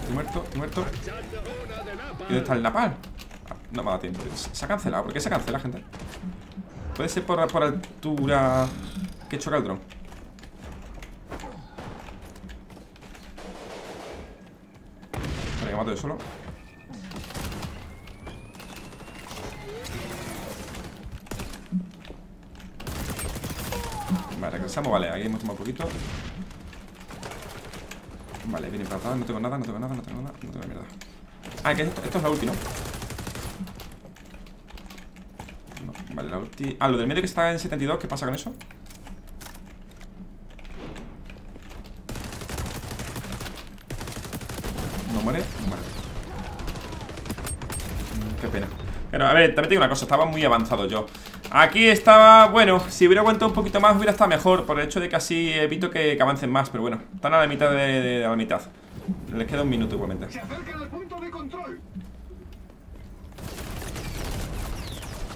Estoy muerto, estoy muerto. ¿Y dónde está el napal? Ah, no me ha dado tiempo. Se ha cancelado, ¿por qué se cancela, gente? Puede ser por, por altura que choca el dron. Vale, que mato yo solo. Vale, regresamos, vale, aquí hemos tomado un poquito. Vale, viene para atrás, no tengo nada, no tengo nada, no tengo nada, no tengo mierda. Ah, que esto, esto es la ulti, ¿no? ¿no? Vale, la ulti... Ah, lo del medio que está en setenta y dos, ¿qué pasa con eso? No muere, no muere. Qué pena. Pero, a ver, también tengo una cosa, estaba muy avanzado yo. Aquí estaba, bueno, si hubiera aguantado un poquito más hubiera estado mejor, por el hecho de que así evito que, que avancen más, pero bueno, están a la mitad de, de a la mitad. Les queda un minuto igualmente. Se acerca al punto de control.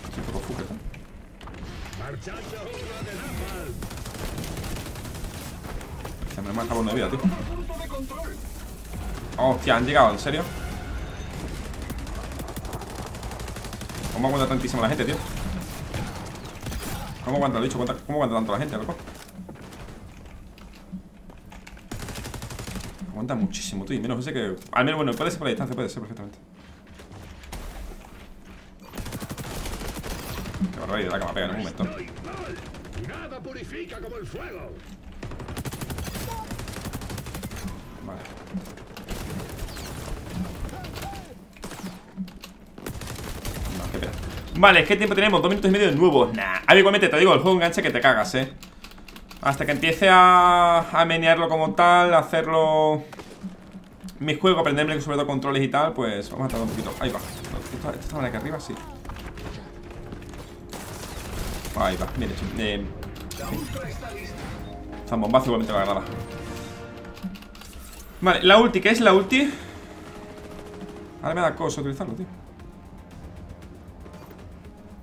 Estoy un poco fuerte, ¿eh? Se me marca uno de vida, tío. Hostia, han llegado, ¿en serio? ¿Cómo aguanta tantísimo la gente, tío? ¿Cómo aguanta, lo he dicho? ¿Cómo aguanta tanto la gente, loco? Aguanta muchísimo, tú. Y menos ese que... Al menos, bueno, puede ser por la distancia, puede ser perfectamente. Qué barbaridad la que me pega en un momento. Vale. Vale, ¿qué tiempo tenemos? Dos minutos y medio de nuevo. Nah, a mí igualmente te digo, el juego engancha que te cagas, eh. Hasta que empiece a, a menearlo como tal, a hacerlo mi juego, aprenderme sobre todo controles y tal, pues vamos a tardar un poquito. Ahí va. ¿Esto, esto estaba aquí arriba? Sí. Ahí va, bien hecho. Eh, Está bombazo igualmente la granada. Vale, la ulti, ¿qué es la ulti? Ahora me da cosa utilizarlo, tío.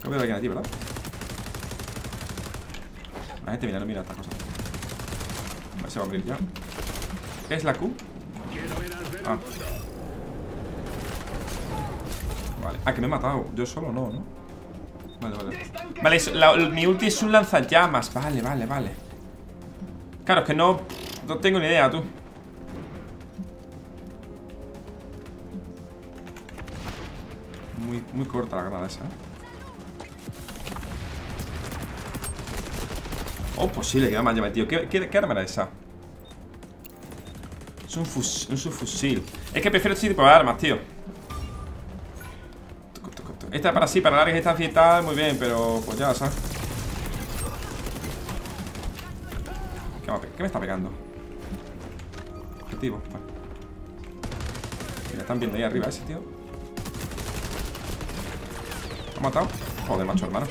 Creo que de aquí, ¿verdad? La gente mira, no mira esta cosa. A ver, se va a abrir ya. ¿Qué es la Q? Ah. Vale. Ah, que me he matado. Yo solo no, ¿no? Vale, vale. Vale, es, la, mi ulti es un lanzallamas. Vale, vale, vale. Claro, es que no. No tengo ni idea, tú. Muy, muy corta la granada esa, ¿eh? Oh, posible que me lleve, tío. ¿Qué, qué, qué arma era esa? Es un, fus un subfusil. Es que prefiero este tipo de armas, tío. Esta para sí, para largas distancias y tal, muy bien, pero pues ya, ¿sabes? ¿Qué me, qué me está pegando? Objetivo, vale. Me están viendo ahí arriba ese, tío. ¿Lo ha matado? Joder, macho, hermano.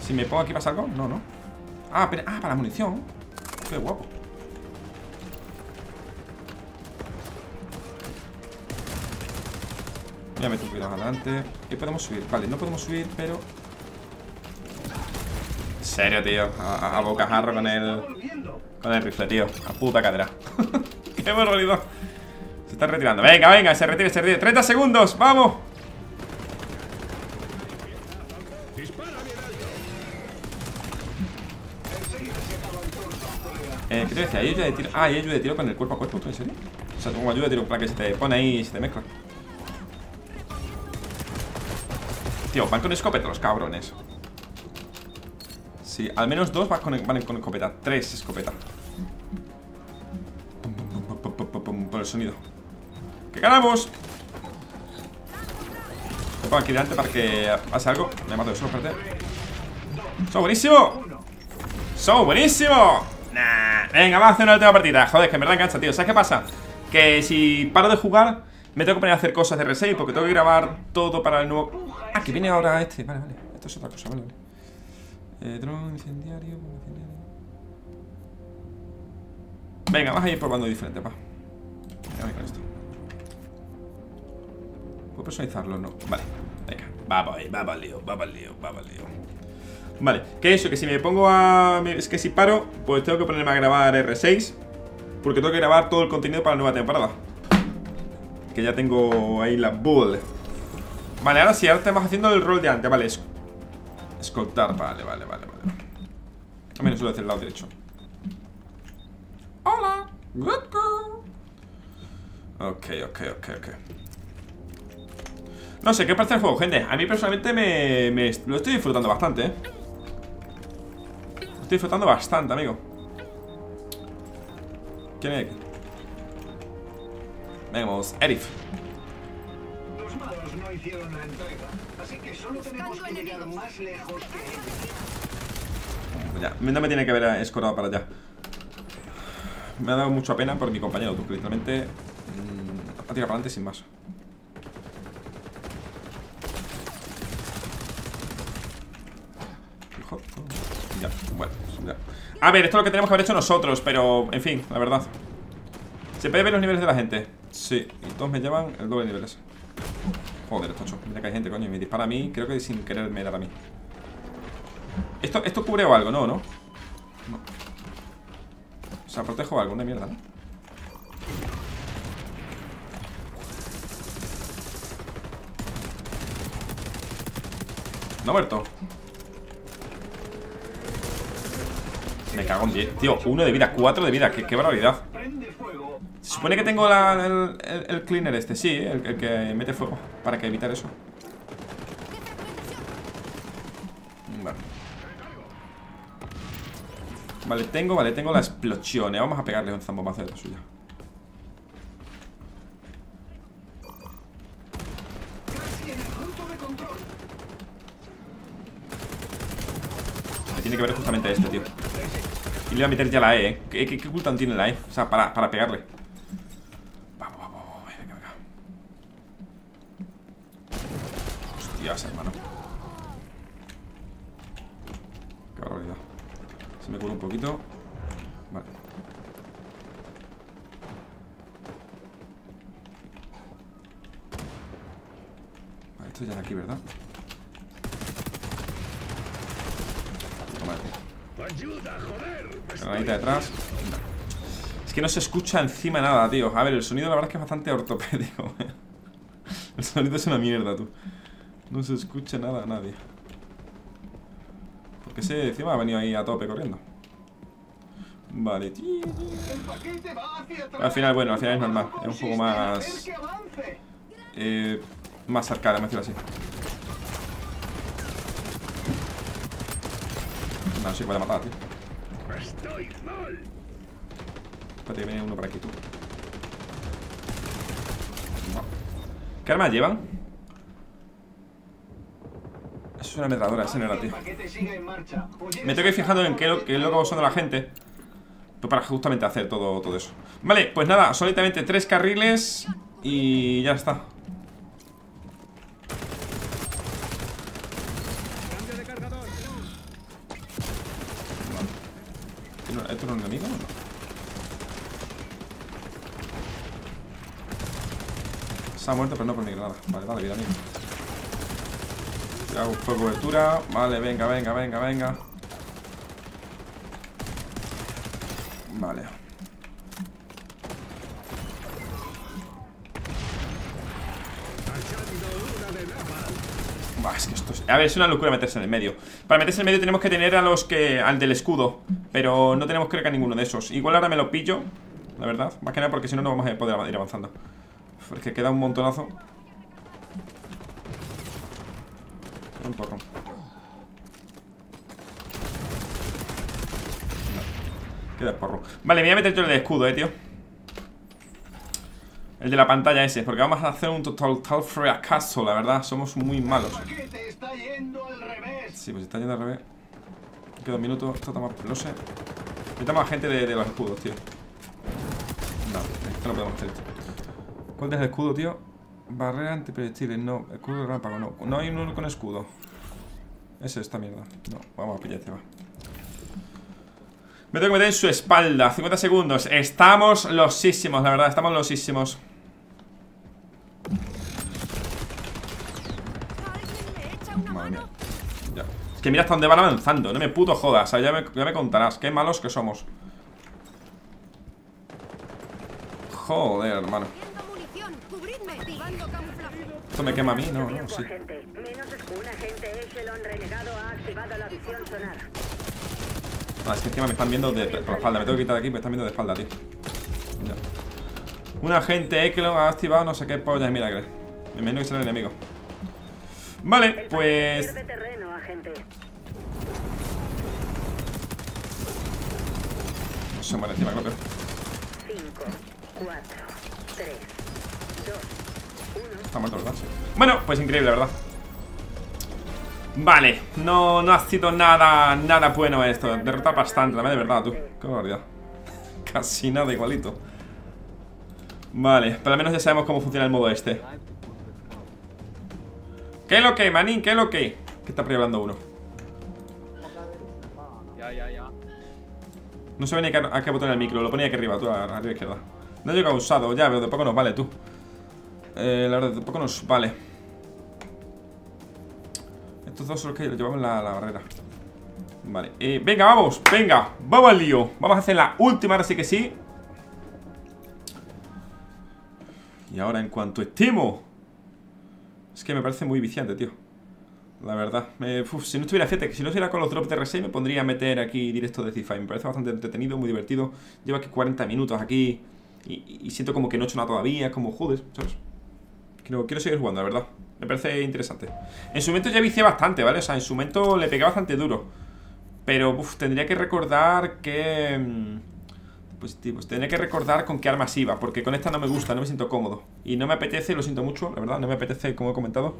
Si me pongo aquí, ¿pasa algo? No, no. Ah, pero, ah, para la munición. Qué guapo. Voy a meter un poquito adelante. ¿Qué podemos subir? Vale, no podemos subir, pero... En serio, tío. A, a bocajarro con el... Con el rifle, tío. A puta cadera. ¡Qué barbaridad! Se está retirando. Venga, venga, se retire, se retire. ¡treinta segundos! ¡Vamos! Eh, ¿qué te decía? ¿Hay ayuda de tiro? Ah, hay ayuda de tiro con el cuerpo a cuerpo, ¿tú en serio? O sea, como ayuda de tiro para que se te pone ahí y se te mezcla. Tío, van con escopeta los cabrones. Sí, al menos dos van con, van con escopeta. Tres escopeta. Pum, pum, pum, pum, pum, pum, pum, por el sonido. ¡Que ganamos! Me pongo aquí delante para que pase algo. Me mato de solo, espérate. ¡Son buenísimo! ¡Son buenísimo! Nah. Venga, vamos a hacer una última partida. Joder, que en verdad engancha, tío. ¿Sabes qué pasa? Que si paro de jugar, me tengo que poner a hacer cosas de resave porque tengo que grabar todo para el nuevo... Ah, que viene ahora este, vale, vale. Esto es otra cosa, vale, vale. Eh, dron, incendiario, incendiario. Venga, vamos a ir probando diferente, va. Venga, con esto. ¿Puedo personalizarlo? No. Vale, venga. Va, va, va, va, lío, va, va, lío, va, va, lío. Vale, que eso, que si me pongo a... Es que si paro, pues tengo que ponerme a grabar R seis. Porque tengo que grabar todo el contenido para la nueva temporada. Que ya tengo ahí la bull. Vale, ahora sí, ahora estamos haciendo el rol de antes. Vale, es... escoltar, vale, vale, vale, vale. A menos lo hace el lado derecho. Hola, good girl. Ok, ok, ok, ok. No sé, ¿qué parece el juego, gente? A mí personalmente me, me... lo estoy disfrutando bastante, eh. Lo estoy disfrutando bastante, amigo. ¿Quién es aquí? Vemos, Erif. No hicieron la entrega, así que solo tenemos que llegar más lejos que ellos. Ya, no me tiene que haber escorado para allá. Me ha dado mucha pena por mi compañero, porque literalmente mmm, ha tirado para adelante sin más. Ya, bueno, ya. A ver, esto es lo que tenemos que haber hecho nosotros, pero en fin, la verdad. ¿Se puede ver los niveles de la gente? Sí, y todos me llevan el doble de niveles. Joder, tocho, mira que hay gente, coño, y me dispara a mí. Creo que sin querer me da a mí. ¿Esto, esto cubre o algo? No, no, no. O sea, protejo algo, una mierda, ¿no? No ha muerto. Me cago en diez. Tío, uno de vida, cuatro de vida, qué, qué barbaridad. Se supone que tengo la, el, el, el cleaner este, sí, el, el que mete fuego. Para que evitar eso. Vale. Vale, tengo, vale, tengo la explosión. Vamos a pegarle un zambombazo de la suya. control. Ahí tiene que ver justamente esto, tío. Y le voy a meter ya la E, ¿eh? ¿Qué, qué, qué cooldown tiene la E? O sea, para, para pegarle. Vamos, vamos, vamos. Venga, venga. Hostias, hermano. Qué barbaridad. Se me cura un poquito. Vale. Vale, esto ya de aquí, ¿verdad? Ayuda, joder. Granadita detrás. Es que no se escucha encima nada, tío. A ver, el sonido la verdad es que es bastante ortopédico. El sonido es una mierda, tú. No se escucha nada a nadie. Porque ese encima ha venido ahí a tope corriendo. Vale. Al final, bueno, al final es normal. Es un poco más... Eh, más arcada, me decirlo así. No sé si voy a matar, tío. Estoy mal. Espérate que viene uno para aquí, tú. No. ¿Qué armas llevan? Eso es una ametralladora, ese no era, tío. Me tengo que ir fijando en qué es lo que va usando la gente. Pues para justamente hacer todo, todo eso. Vale, pues nada, solamente tres carriles y ya está. ¿Esto es un enemigo o no? Se ha muerto, pero no por mi granada. Vale, dale vida a mí. Ya busco cobertura. Vale, venga, venga, venga, venga. Vale. Bah, es que esto es... A ver, es una locura meterse en el medio. Para meterse en el medio tenemos que tener a los que... al del escudo. Pero no tenemos creo que a ninguno de esos. Igual ahora me lo pillo, la verdad. Más que nada porque si no, no vamos a poder ir avanzando. Es que queda un montonazo. Un porrón. Queda el porro. Vale, me voy a meter yo el de escudo, eh, tío. El de la pantalla ese. Porque vamos a hacer un total, total fracaso, la verdad. Somos muy malos. Sí, pues está yendo al revés. Queda un minuto. Esto está más... no sé. Necesitamos a gente de, de los escudos, tío. No, esto no podemos hacer esto. ¿Cuál es el escudo, tío? Barrera antiproyectiles, no. Escudo de rámpago, no. No hay uno con escudo. Ese es esta mierda. No, vamos a pillar este, va. Me tengo que meter en su espalda. cincuenta segundos. Estamos losísimos, la verdad. Estamos losísimos. Madre mía. Ya. Es que mira hasta dónde van avanzando. No me puto jodas. O sea, ya, me, ya me contarás. Qué malos que somos. Joder, hermano. Esto me quema a mí. No, no, sí. Ah, es que encima me están viendo de, por la espalda. Me tengo que quitar de aquí, me están viendo de espalda, tío. Mira. Un agente Echelon ha activado no sé qué pollas. Mira, creo. Me imagino que será el enemigo. Vale, pues... No se muere encima, creo que... Está muerto, ¿verdad? Sí. Bueno, pues increíble, la verdad. Vale, no, no ha sido nada nada bueno esto. Derrotar bastante, la verdad, de verdad, tú. Qué barbaridad. Casi nada igualito. Vale, pero al menos ya sabemos cómo funciona el modo este. ¿Qué es lo que, manín? ¿Qué es lo que? ¿Qué está preparando uno? No se ve ni a qué botón el micro. Lo ponía aquí arriba, tú, arriba a la izquierda. No he llegado a usado, ya, pero tampoco nos vale, tú. Eh, la verdad, tampoco nos vale. Estos dos son los que llevamos la, la barrera. Vale, eh, venga, vamos, venga. Vamos al lío, vamos a hacer la última. Ahora sí que sí. Y ahora en cuanto estimo. Es que me parece muy viciante, tío. La verdad, me, uf, si no estuviera, fíjate, si no estuviera con los drops de R seis me pondría a meter aquí directo de XDefiant. Me parece bastante entretenido, muy divertido. Llevo aquí cuarenta minutos aquí y, y siento como que no he hecho nada todavía, como joder, ¿sabes? Quiero, quiero seguir jugando, la verdad. Me parece interesante. En su momento ya vicié bastante, ¿vale? O sea, en su momento le pegué bastante duro. Pero, uff, tendría que recordar que... Pues, tío, pues tendría que recordar con qué armas iba. Porque con esta no me gusta, no me siento cómodo. Y no me apetece, lo siento mucho, la verdad, no me apetece, como he comentado.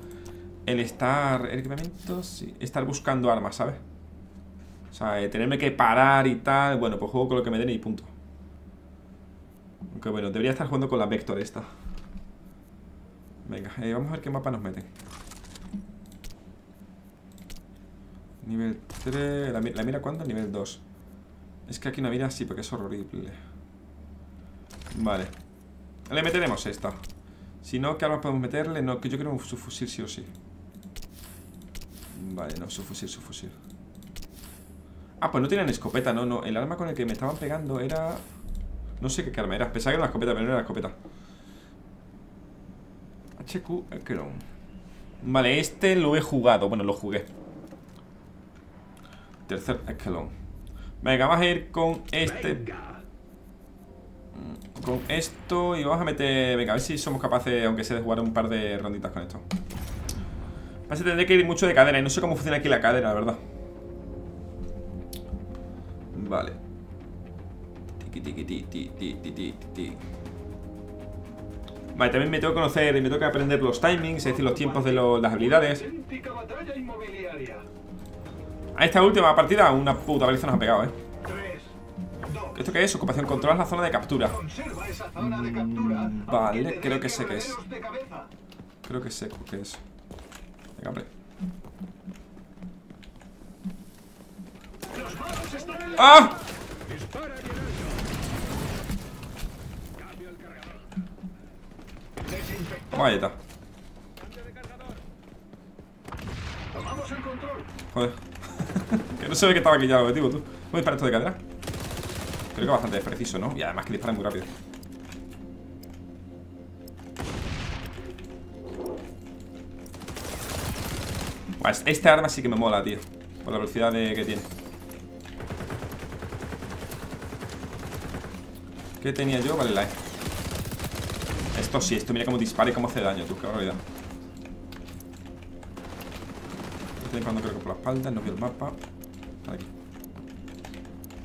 el estar... el equipamiento, sí, estar buscando armas, ¿sabes? O sea, eh, tenerme que parar y tal. Bueno, pues juego con lo que me den y punto. Aunque bueno, debería estar jugando con la Vector esta. Venga, eh, vamos a ver qué mapa nos meten. Nivel tres... ¿La, la mira cuándo? Nivel dos. Es que aquí una mira sí, porque es horrible. Vale. Le meteremos esta. Si no, ¿qué armas podemos meterle? No, que yo quiero un subfusil sí o sí. Vale, no, subfusil, subfusil. Ah, pues no tienen escopeta, no, no. El arma con el que me estaban pegando era... No sé qué arma era. Pensaba que era una escopeta, pero no era la escopeta. H Q Crown. Vale, este lo he jugado. Bueno, lo jugué. Tercer escalón. Venga, vamos a ir con este. Venga. Con esto. Y vamos a meter... Venga, a ver si somos capaces, aunque sea, de jugar un par de ronditas con esto. Así tendré que ir mucho de cadera. Y no sé cómo funciona aquí la cadera, la verdad. Vale. Tiki, tiki, tiki, tiki, tiki, tiki. Vale, también me tengo que conocer y me tengo que aprender los timings, es decir, los tiempos de lo, las habilidades. A esta última partida una puta baliza nos ha pegado, eh. ¿Esto qué es? Ocupación. Controlas la zona de captura. Mm, vale, creo que sé qué es. Creo que sé qué es. Venga, hombre. ¡Ah! Valleta. Joder. Que no se ve que estaba aquí ya el objetivo, tú. ¿Puedo disparar esto de cadera? Creo que bastante preciso, ¿no? Y además que disparan muy rápido. Bueno, esta arma sí que me mola, tío. Por la velocidad de... que tiene. ¿Qué tenía yo? Vale, la E. Esto sí, esto mira cómo dispara y cómo hace daño, tú, qué barbaridad. Estoy disparando creo que por la espalda, no veo el mapa. Aquí.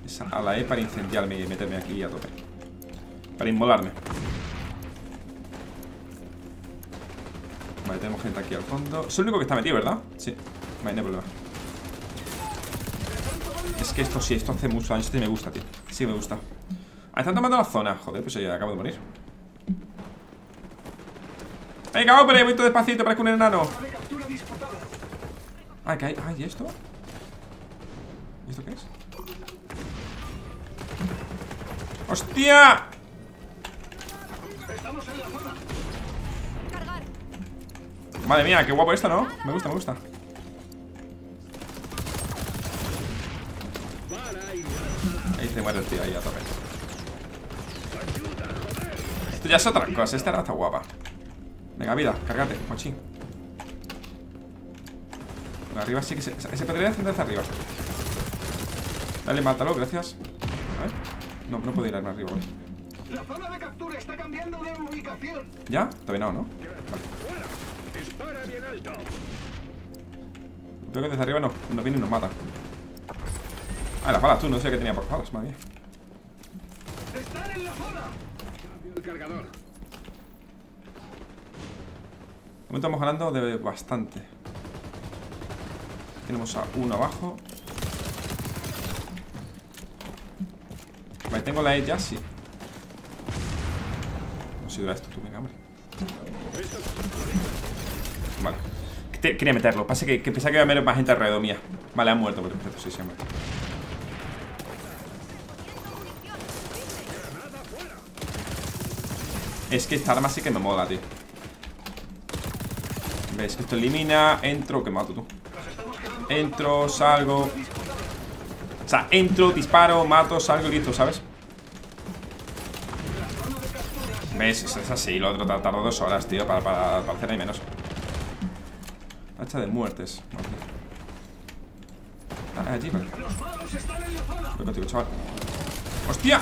Esa a la E para incendiarme y meterme aquí a tope. Para inmolarme. Vale, tenemos gente aquí al fondo. Es el único que está metido, ¿verdad? Sí. Vale, no hay problema. Es que esto sí, esto hace mucho daño. Este me gusta, tío. Sí, me gusta. Ah, están tomando la zona. Joder, pues yo acabo de morir. Venga, hombre, voy todo despacito, parezco un enano. Ah, que hay... Ah, ¿y esto? ¿Y esto qué es? ¡Hostia! Madre mía, qué guapo esto, ¿no? Me gusta, me gusta. Ahí se muere el tío, ahí a tope. Esto ya es otra cosa, esta raza guapa. Venga, vida, cárgate, mochín. Arriba sí que se... Se podría defender hacia arriba. Dale, mátalo, gracias. A ver. No, no puedo ir más arriba, ¿vale? La zona de captura está cambiando de ubicación. ¿Ya? Todavía no, ¿no? Vale. Creo que desde arriba no, nos viene y nos mata. Ah, las balas, tú, no sé qué tenía por balas, madre mía. Están en la zona. Cambio el cargador. De momento estamos ganando de bastante. Tenemos a uno abajo. Vale, tengo la E ya, sí. No sé si dura esto, tú, venga, hombre. Vale. Te, quería meterlo. Pasa que, que pensaba que iba a haber más gente alrededor mía. Vale, han muerto, por perfecto, sí, sí, han muerto. Es que esta arma sí que me mola, tío. ¿Ves? Esto elimina, entro, que mato tú. Entro, salgo. O sea, entro, disparo, mato, salgo y listo, ¿sabes? ¿Ves? Es, es así, lo otro tarda dos horas, tío, para, para, para hacer ahí menos. Hacha de muertes. Ah, allí, vale. Voy contigo, chaval. ¡Hostia!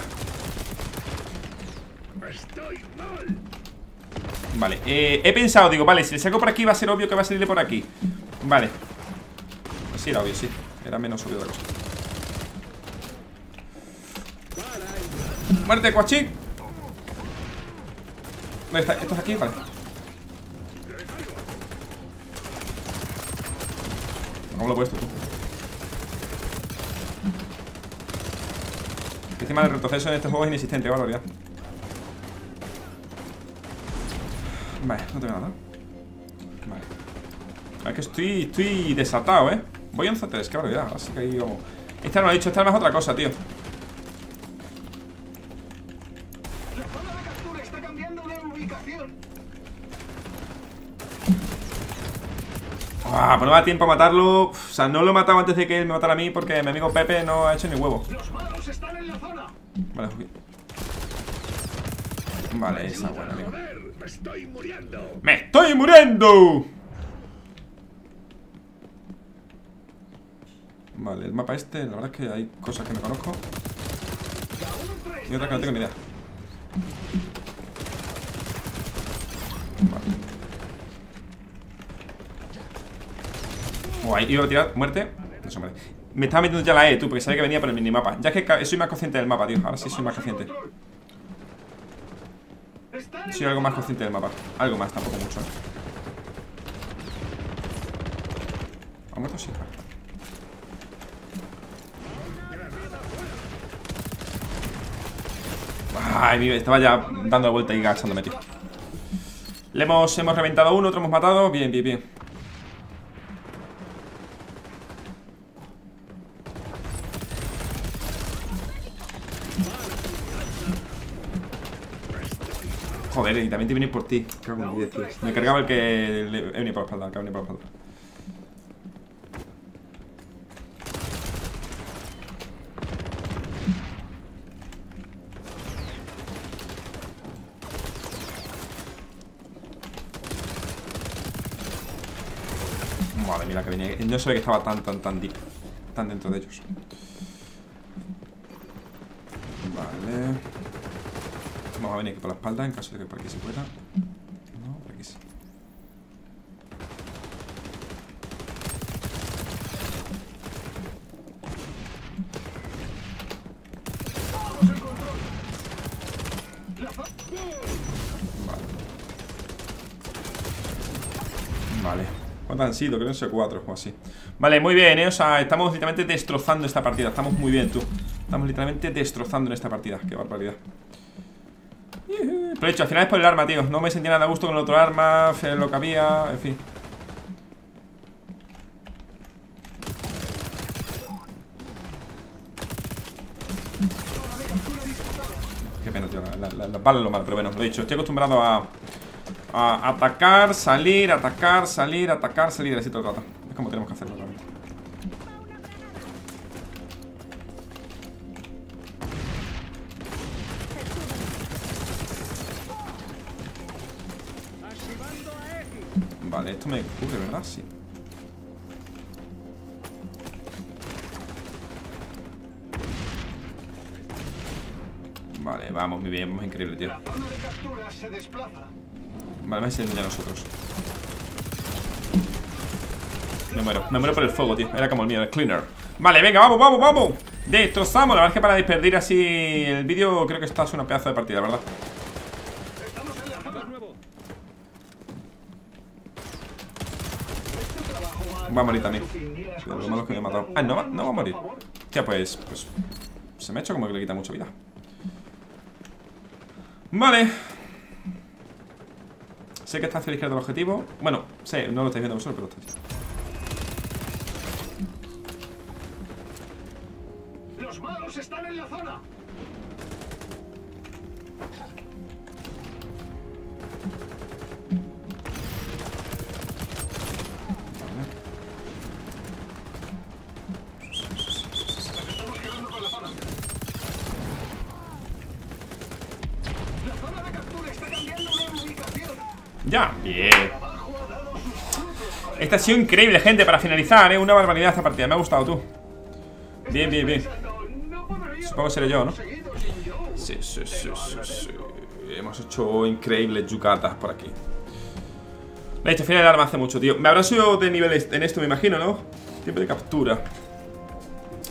Estoy mal. Vale, eh, he pensado, digo, vale, si le saco por aquí va a ser obvio que va a salir de por aquí. Vale. Pues sí, era obvio, sí. Era menos obvio la cosa. ¡Muerte, cuachín! ¿Dónde está? ¿Esto es aquí? Vale. ¿Cómo lo he puesto tú? Encima el retroceso en este juego es inexistente, valoría. Vale, no tengo nada. Vale. Es que estoy, estoy desatado, eh. Voy a once a tres, qué barbaridad. Así que ahí vamos. Esta no lo he dicho, esta no es otra cosa, tío. Ah, pues no me da tiempo a matarlo. O sea, no lo he matado antes de que él me matara a mí, porque mi amigo Pepe no ha hecho ni huevo. Los malos están en la zona. Vale, Vale, esa buena, amigo. Me estoy muriendo. ¡Me estoy muriendo! Vale, el mapa este, la verdad es que hay cosas que no conozco y otras que no tengo ni idea. Vale. Oh, ahí iba a tirar muerte. No se muere. Me estaba metiendo ya la E, tú, porque sabía que venía por el minimapa. Ya es que soy más consciente del mapa, tío. Ahora sí soy más consciente. Soy algo más consciente del mapa. Algo más, tampoco mucho. ¿Ha muerto? Sí. Ay, estaba ya dando la vuelta y agachándome, tío. Le hemos, hemos reventado uno, otro hemos matado. Bien, bien, bien. Joder, y también te viene por ti. Me cargaba el que... Le... He venido por la espalda, el que ha venido por la espalda. Madre mía, la que venía. No sabía que estaba tan, tan, tan deep. Tan dentro de ellos. Vale. Vamos a venir aquí por la espalda en caso de que por aquí se pueda. No, por aquí sí. Vale. Vale. ¿Cuántas han sido? Creo que no sé, cuatro o así. Vale, muy bien, eh. O sea, estamos literalmente destrozando esta partida. Estamos muy bien, tú. Estamos literalmente destrozando en esta partida. Qué barbaridad. Pero de hecho, al final es por el arma, tío. No me sentía nada a gusto con el otro arma, lo que había, en fin. Qué pena, tío. Las la, la balas lo malo, pero bueno, lo he dicho. Estoy acostumbrado a, a atacar, salir, atacar, salir, atacar, salir. Así todo el rato. Es como tenemos que hacerlo, realmente. Vale, esto me cubre, ¿verdad? Sí. Vale, vamos, muy bien, vamos, increíble, tío. Vale, me enseñan a nosotros. Me muero, me muero por el fuego, tío. Era como el mío, el cleaner. Vale, venga, vamos, vamos, vamos. Destrozamos, la verdad es que para desperdir así el vídeo creo que esta es una pedazo de partida, ¿verdad? Va a morir también. Lo malo es que me he matado. Ah, no va, no va a morir. Ya pues, pues se me ha hecho como que le quita mucha vida. Vale. Sé que está hacia la izquierda del objetivo. Bueno, sé, no lo estáis viendo vosotros, pero lo estáis viendo. Los malos están en la zona. Ya, bien. Esta ha sido increíble, gente, para finalizar, ¿eh? Una barbaridad esta partida, me ha gustado, tú. Bien, bien, bien. Supongo que seré yo, ¿no? Sí, sí, sí, sí, sí. Hemos hecho increíbles yucatas por aquí. De hecho, final de arma hace mucho, tío. Me habrá subido de nivel en esto, me imagino, ¿no? Tiempo de captura.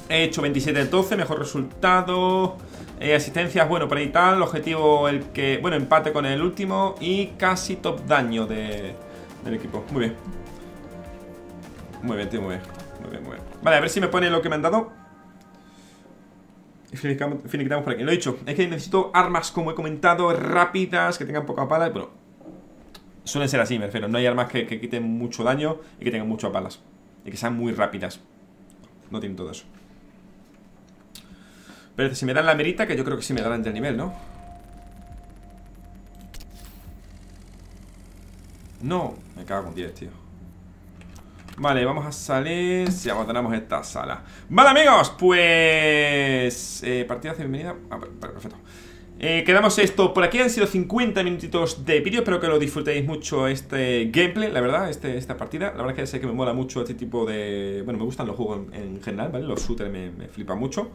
He hecho veintisiete de doce, mejor resultado. Eh, asistencias, bueno, por ahí tal. Objetivo el que... Bueno, empate con el último. Y casi top daño de, del equipo. Muy bien. Muy bien, tío, muy bien. Lo voy a mover. Vale, a ver si me pone lo que me han dado. Y finiquitamos, finiquitamos por aquí. Lo he dicho, es que necesito armas, como he comentado, rápidas, que tengan poca pala. Bueno, suelen ser así, me refiero. No hay armas que, que quiten mucho daño y que tengan muchas balas y que sean muy rápidas. No tienen todo eso. Pero si me dan la merita, que yo creo que sí me darán de nivel, ¿no? No, me cago con diez, tío. Vale, vamos a salir si abandonamos esta sala. Vale, amigos, pues... Eh, partida hace bienvenida. Ah, perfecto. Eh, quedamos esto por aquí. Han sido cincuenta minutitos de vídeo. Espero que lo disfrutéis mucho este gameplay, la verdad, este, esta partida. La verdad que sé que me mola mucho este tipo de... Bueno, me gustan los juegos en, en general, ¿vale? Los shooters me, me flipan mucho.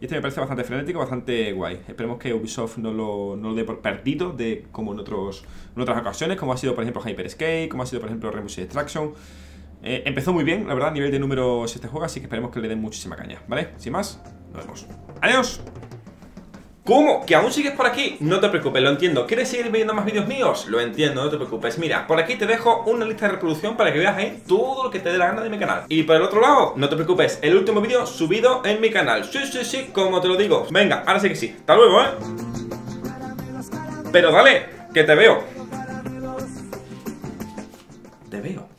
Y este me parece bastante frenético, bastante guay. Esperemos que Ubisoft no lo, no lo dé por perdido, de, como en, otros, en otras ocasiones, como ha sido, por ejemplo, Hyper Scape, como ha sido, por ejemplo, Remus Extraction. Eh, empezó muy bien, la verdad, a nivel de números este juego, así que esperemos que le den muchísima caña, ¿vale? Sin más, nos vemos. ¡Adiós! ¿Cómo? ¿Que aún sigues por aquí? No te preocupes, lo entiendo. ¿Quieres seguir viendo más vídeos míos? Lo entiendo, no te preocupes. Mira, por aquí te dejo una lista de reproducción para que veas ahí todo lo que te dé la gana de mi canal. Y por el otro lado, no te preocupes, el último vídeo subido en mi canal. Sí, sí, sí, como te lo digo. Venga, ahora sí que sí. Hasta luego, ¿eh? Pero dale, que te veo. Te veo.